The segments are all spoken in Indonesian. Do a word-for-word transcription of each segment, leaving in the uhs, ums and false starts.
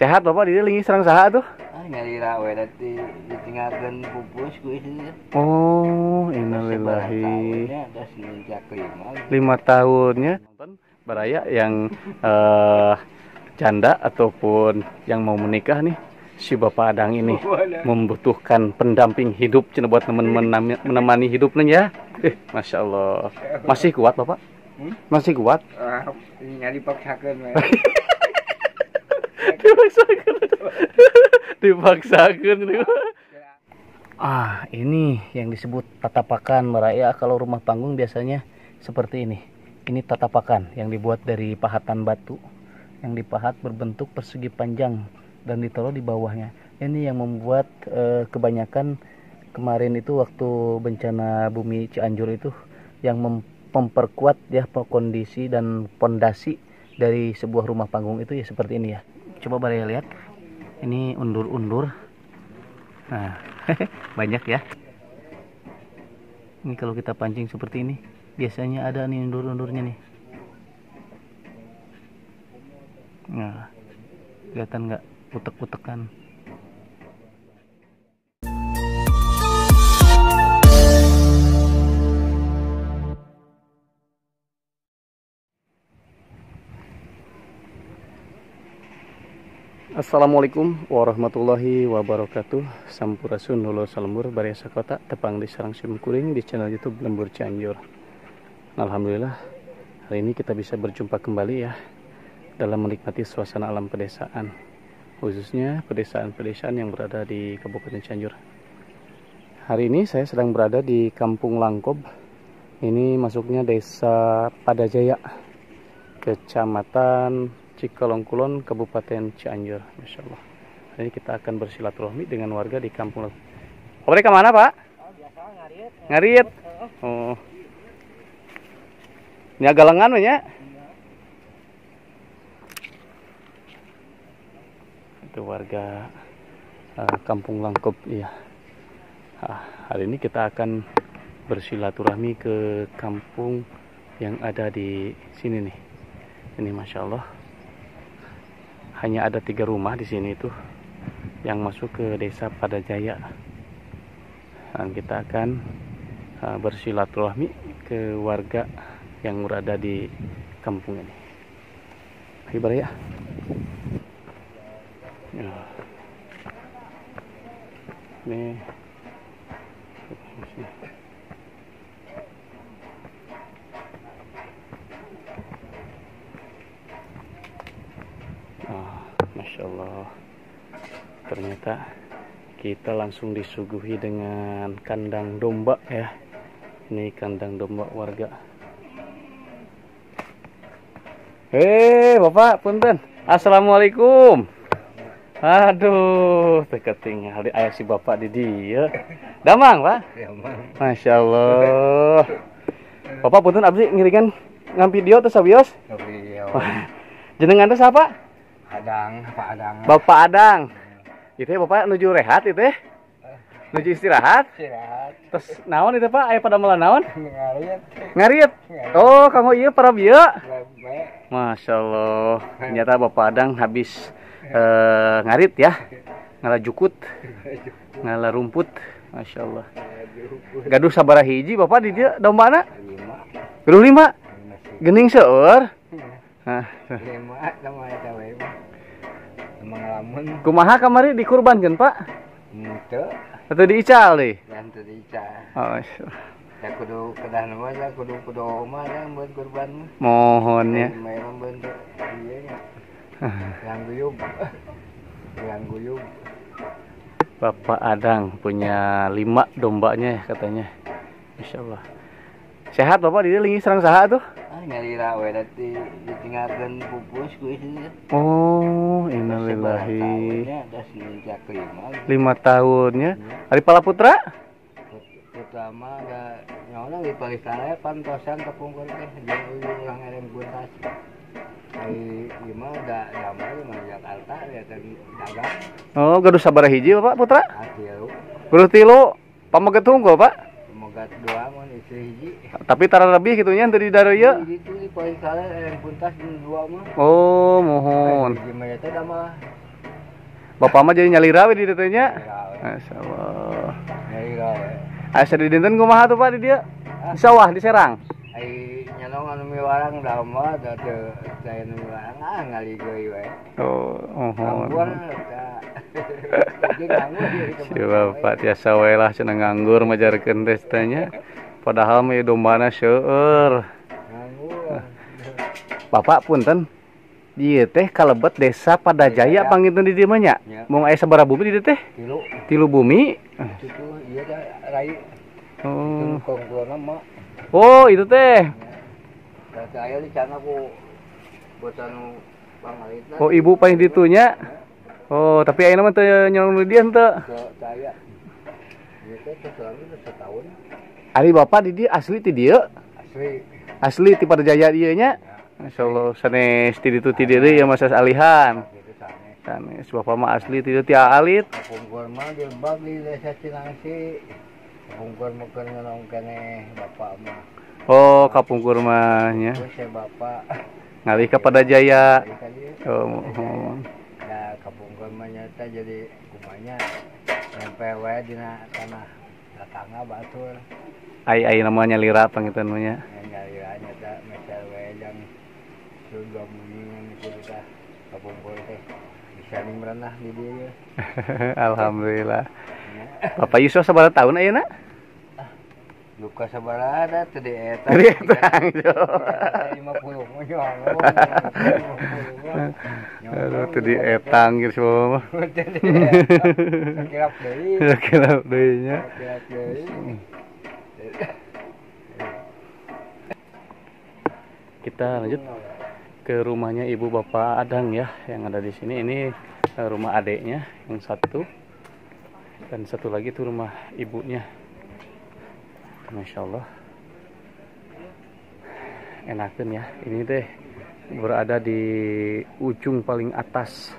Sehat bapak di lingi sareng saha tuh? Ah ngalira we tadi ditinggalkeun pupus ku ieu. Oh, innalillahi. Lima tahunnya nonton baraya yang uh, janda ataupun yang mau menikah nih. Si bapak Adang ini membutuhkan pendamping hidup cina buat teman-teman menemani hidupnya ya. Eh, masya Allah. Masih kuat bapak? Hmm? Masih kuat? Nyari paksakan. Dipaksakan. Dipaksakan. Ah, ini yang disebut tatapakan meraya. Kalau rumah panggung biasanya seperti ini. Ini tatapakan yang dibuat dari pahatan batu, yang dipahat berbentuk persegi panjang dan ditaruh di bawahnya. Ini yang membuat e, kebanyakan kemarin itu waktu bencana bumi Cianjur itu yang mem memperkuat ya kondisi dan pondasi dari sebuah rumah panggung itu ya seperti ini ya. Coba baraya lihat. Ini undur-undur. Nah, banyak ya. Ini kalau kita pancing seperti ini, biasanya ada nih undur-undurnya nih. Nah, kelihatan nggak? Utek-utekan. Assalamualaikum warahmatullahi wabarakatuh. Sampurasun nulur salembur baraya sakota tepang di sarang simkuring di channel YouTube Lembur Cianjur. Alhamdulillah hari ini kita bisa berjumpa kembali ya dalam menikmati suasana alam pedesaan, khususnya pedesaan-pedesaan yang berada di Kabupaten Cianjur. Hari ini saya sedang berada di Kampung Langkob. Ini masuknya Desa Padajaya, Kecamatan Cikalongkulon, Kabupaten Cianjur. Masya Allah. Hari ini kita akan bersilaturahmi dengan warga di Kampung Langkob. Oke, kemana Pak? Oh, biasa ngarit. Ngarit. Oh. Ini agak lengan banyak. Itu warga uh, Kampung Langkob ya. Nah, hari ini kita akan bersilaturahmi ke kampung yang ada di sini nih. Ini masya Allah hanya ada tiga rumah di sini itu yang masuk ke Desa Padajaya. Dan kita akan uh, bersilaturahmi ke warga yang berada di kampung ini. Ayo baraya. Ya. Ini oh, masya Allah. Ternyata kita langsung disuguhi dengan kandang domba ya. Ini kandang domba warga. Hei bapak punten. Assalamualaikum. Aduh, terketinggal ayah si bapak di dia. Damang, Pak? Masya Allah. Bapak punten abdi ngiringan ngampi dia atau sabios? Sabios. Jenengan teh siapa? Adang, Pak Adang. Bapak Adang. Itu ya bapak menuju rehat itu ya? Menuju istirahat? Istirahat. Terus naon itu Pak? Ayah pada melan naon? Ngarit. Ngarit? Oh, kamu iya para bieu? Masya Allah. Ternyata Bapak Adang habis Uh, ngarit ya, ngalajukut, ngalarumput, masya Allah. Gaduh sabaraha hiji bapak di dia domba anak? Gaduh lima, gening seur. Nah, kumaha kamari dikurbankan pak? Atau diical deh? Atau diical. Oh, masya Allah. Ya kudu kedah nama, ya kudu kudu oma yang buat kurban. Mohonnya. Yang guyub, yang guyub. Bapak Adang punya lima dombanya katanya. Masya Allah. Sehat bapak di lingi sareng saha tuh? Ah ngalira we tadi ditinggalkeun pupus ku ieu. Oh, innalillahi. Lima tahunnya. Ari Palaputra? Pertama ada nyawa di Palisare pantosan tepungkeun teh jeung urang Ereng buntas. Oh, gaduh sabaraha hiji Bapak Putra? Gaduh tilu. Pamegat tunggul, Pak? Pamegat dua mun istri hiji. Tapi tara lebih kitu nya teu didare ieu. Kitu di poe salah yang puntas dua mah. Oh, mohon. Hiji mah eta mah Bapak mah jadi nyali rawe di dieu nya. Masyaallah. Nyali rawe. Asa di dinten kumaha tuh Pak di dieu? Di sawah di Serang. Ai nyalong anu miwarang da mah da teu saya nu miwarang ngali geui we. Oh, oh. Si Bapak tiasa we lah cenah nganggur majarkeun teh. Padahal mah dombana seueur. Bapak punten. Iya teh kalebet desa Padajaya panggintun di dieu mah nya. Mung aya sabaraha bumi di dieu teh? Tilu. Tilu bumi. Itu ieu teh rai. Oh. Oh, itu teh. Teh aya di sana ku botan pangalita. Oh, ibu paing ditu nya. Oh, tapi ayeuna mah teu nyolong di dieu henteu. Teu aya. Ieu teh sakurang setahun. Ari Bapak di dieu asli ti dieu? Asli. Asli ti Padajaya ieu nya. Insyaallah sanes tiditu tidiri ya masas alihan. Sanes Bapak mah asli tidur tia alit. Punggur mah di Lembang di desa Cinangsi. Punggur meukeun ngeulang keneh Bapak mah. Oh, ka punggur mah nya. Saya Bapak ngalih ka Padajaya. Oh, mohon. Da ka punggur mah nya teh jadi kumanya nempel wae dina tanah tatangga batur. Ai ai namanya lira pangitan mah nya. Nyari anya teh mesel wae jang Sunda mungkin itu kita kampung teh bisa merenah di dia. Alhamdulillah. Bapak Yusuf sabaraha tahun ayeuna? Luka sabaraha teh di eta. Di lima puluh mah yo. Aduh teh di etang geus mah. Kirap deui. Kirap deui nya. Kirap deui. Kita lanjut ke rumahnya ibu bapak Adang ya yang ada di sini. Ini rumah adeknya yang satu dan satu lagi itu rumah ibunya. Masya Allah enakan ya. Ini teh berada di ujung paling atas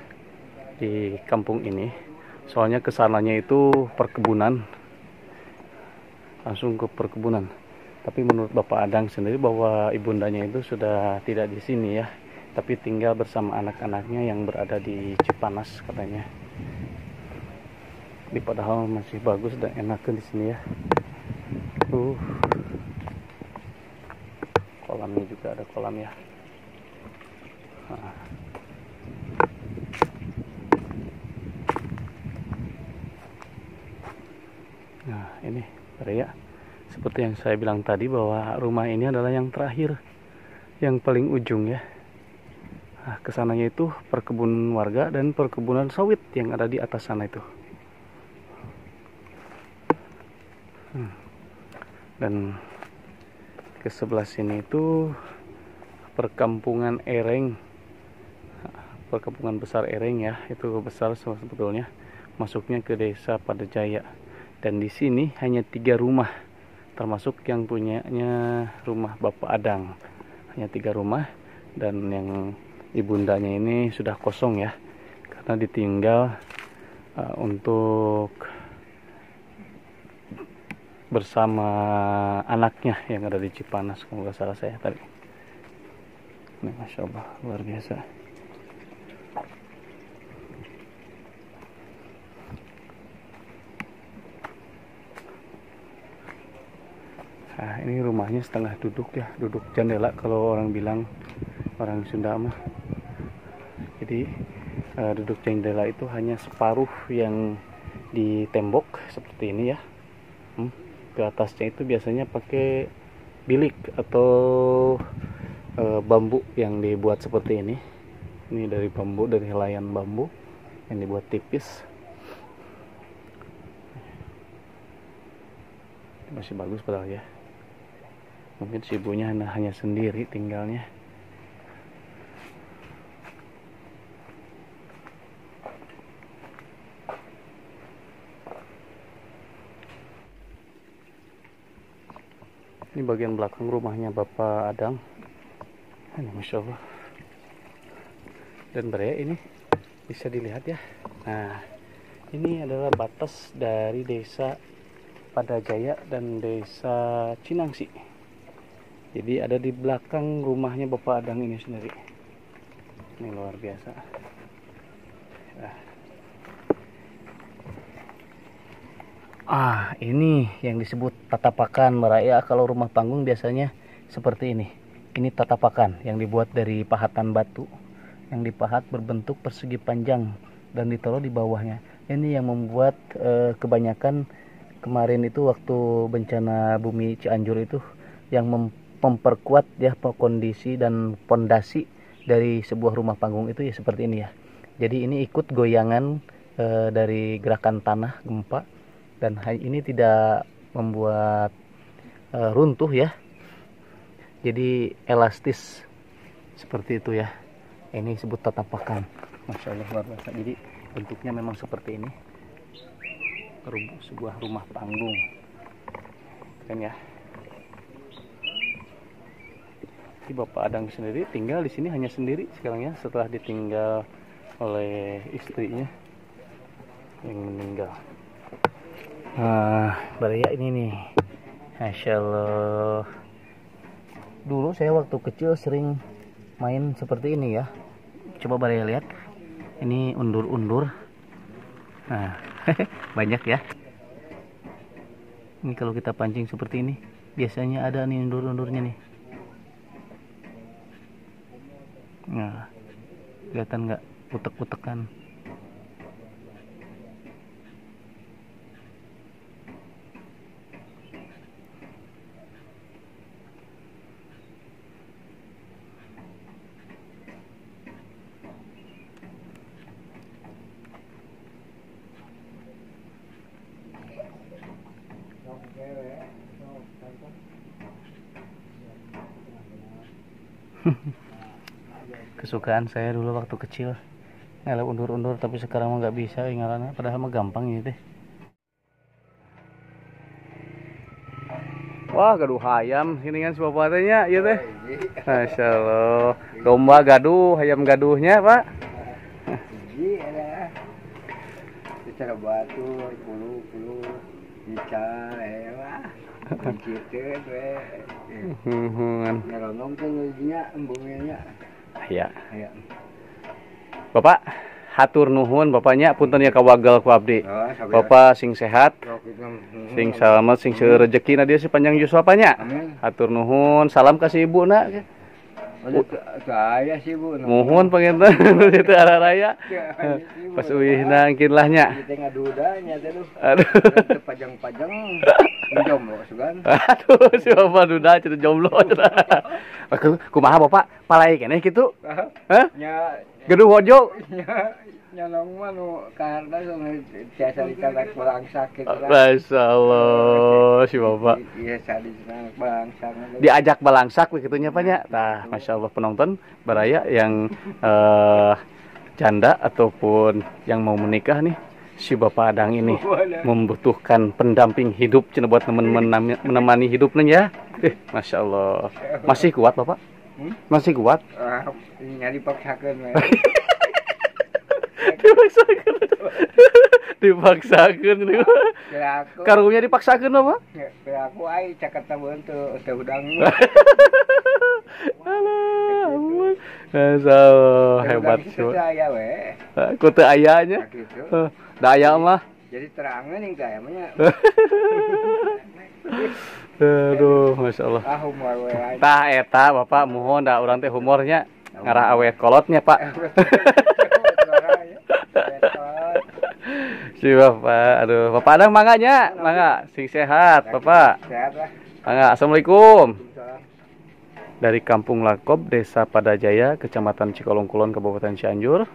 di kampung ini, soalnya kesananya itu perkebunan, langsung ke perkebunan. Tapi menurut Bapak Adang sendiri bahwa ibundanya itu sudah tidak di sini ya, tapi tinggal bersama anak-anaknya yang berada di Cipanas katanya. Ini padahal masih bagus dan enakan di sini ya. Uh, kolamnya juga ada kolam ya. Nah. Nah ini area seperti yang saya bilang tadi bahwa rumah ini adalah yang terakhir, yang paling ujung ya. Nah, kesananya itu perkebunan warga dan perkebunan sawit yang ada di atas sana itu. Hmm. Dan ke sebelah sini itu perkampungan Ereng, perkampungan besar Ereng ya, itu besar sebetulnya, masuknya ke desa Padajaya. Dan di sini hanya tiga rumah, termasuk yang punyanya rumah Bapak Adang, hanya tiga rumah, dan yang ibundanya ini sudah kosong ya, karena ditinggal uh, untuk bersama anaknya yang ada di Cipanas kalau nggak salah saya tadi. Nah, Masya Allah luar biasa. Nah, ini rumahnya setengah duduk ya, duduk jendela kalau orang bilang orang Sunda mah. Jadi uh, duduk jendela itu hanya separuh yang di tembok seperti ini ya. Hmm. Ke atasnya itu biasanya pakai bilik atau uh, bambu yang dibuat seperti ini. Ini dari bambu, dari helaian bambu yang dibuat tipis. Masih bagus padahal ya. Mungkin si ibunya hanya sendiri tinggalnya. Ini bagian belakang rumahnya Bapak Adang. Ini Masya Allah. Dan beraya ini bisa dilihat ya. Nah, ini adalah batas dari desa Padajaya dan desa Cinangsi. Jadi ada di belakang rumahnya Bapak Adang ini sendiri. Ini luar biasa. Nah, Ah, ini yang disebut tatapakan meraya. Kalau rumah panggung biasanya seperti ini. Ini tatapakan yang dibuat dari pahatan batu, yang dipahat berbentuk persegi panjang dan ditaruh di bawahnya. Ini yang membuat eh, kebanyakan kemarin itu waktu bencana bumi Cianjur itu yang mem memperkuat ya kondisi dan pondasi dari sebuah rumah panggung itu ya seperti ini ya. Jadi ini ikut goyangan e, dari gerakan tanah gempa dan ini tidak membuat e, runtuh ya. Jadi elastis seperti itu ya. Ini disebut tatapakan. Masya Allah, luar biasa. Jadi bentuknya memang seperti ini. Sebuah rumah panggung. Keren ya. Bapak Adang sendiri tinggal di sini hanya sendiri sekarang ya, setelah ditinggal oleh istrinya yang meninggal. Nah, baraya ini nih, Masya Allah. Dulu saya waktu kecil sering main seperti ini ya. Coba baraya lihat, ini undur-undur. Nah, banyak ya. Ini kalau kita pancing seperti ini, biasanya ada nih undur-undurnya nih. Nah, kelihatan nggak utek-utekan? Kesukaan saya dulu waktu kecil ngalah undur-undur, tapi sekarang mah nggak bisa ingalannya, padahal mah gampang gitu. Wah, gaduh ayam sini kan si bapak tanya ya teh. Masya Allah, domba gaduh, ayam gaduhnya pak. Iji ada secara batu puluh puluh bisa elah menciter teh. Hmmm. Ngeronong tuh ngajinya embungnya. Ya. Ya. Bapak hatur nuhun bapaknya puntennya kawagal ku abdi. Oh, bapak sing sehat. Sing selamat, sing rezeki na dia sepanjang jua apanya. Hatur nuhun, salam kasih ibu nak. Saya sih ibu. Nuhun panginten itu arah raya. Pas uih nangkin lahnya. Kita ngadudanya tuh. Aduh. Pajang-pajang jomblo sugan. Aduh, si bapak duda cerita jomblo. Kumaha bapak palai kene kitu? Hah? Nya geduh hojo. Nya nyalong mah nu karna sung biasa dikalak orang sakit. Masyaallah si bapak. Iya sadis nang bangsa. Diajak balangsak kitu nya pak nya. Tah, masyaallah penonton baraya yang eh janda ataupun yang mau menikah nih. Si bapak Adang ini membutuhkan pendamping hidup cina buat teman-teman menemani hidupnya ya. Eh, masya Allah, masih kuat bapak? Masih kuat? Nyari paksakan. Dipaksakan, dipaksakan. Karungnya dipaksakan apa? Aku ay cakap tahu untuk untuk udang. Alam, so hebat tu. Kute ayahnya. Dah ayah mah. Jadi terangnya nih kayaknya. Aduh, masya Allah. Tah eta bapak mohon dah orang teh humornya ngarah awet kolotnya pak. Si bapak, aduh bapak Adang manganya, mangga sing sehat bapak. Mangga, assalamualaikum. Dari Kampung Langkob, Desa Padajaya, Kecamatan Cikalongkulon, Kabupaten Cianjur.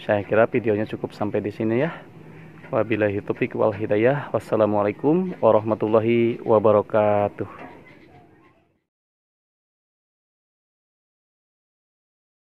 Saya kira videonya cukup sampai di sini ya. Wabillahi taufiq wal hidayah. Wassalamualaikum warahmatullahi wabarakatuh.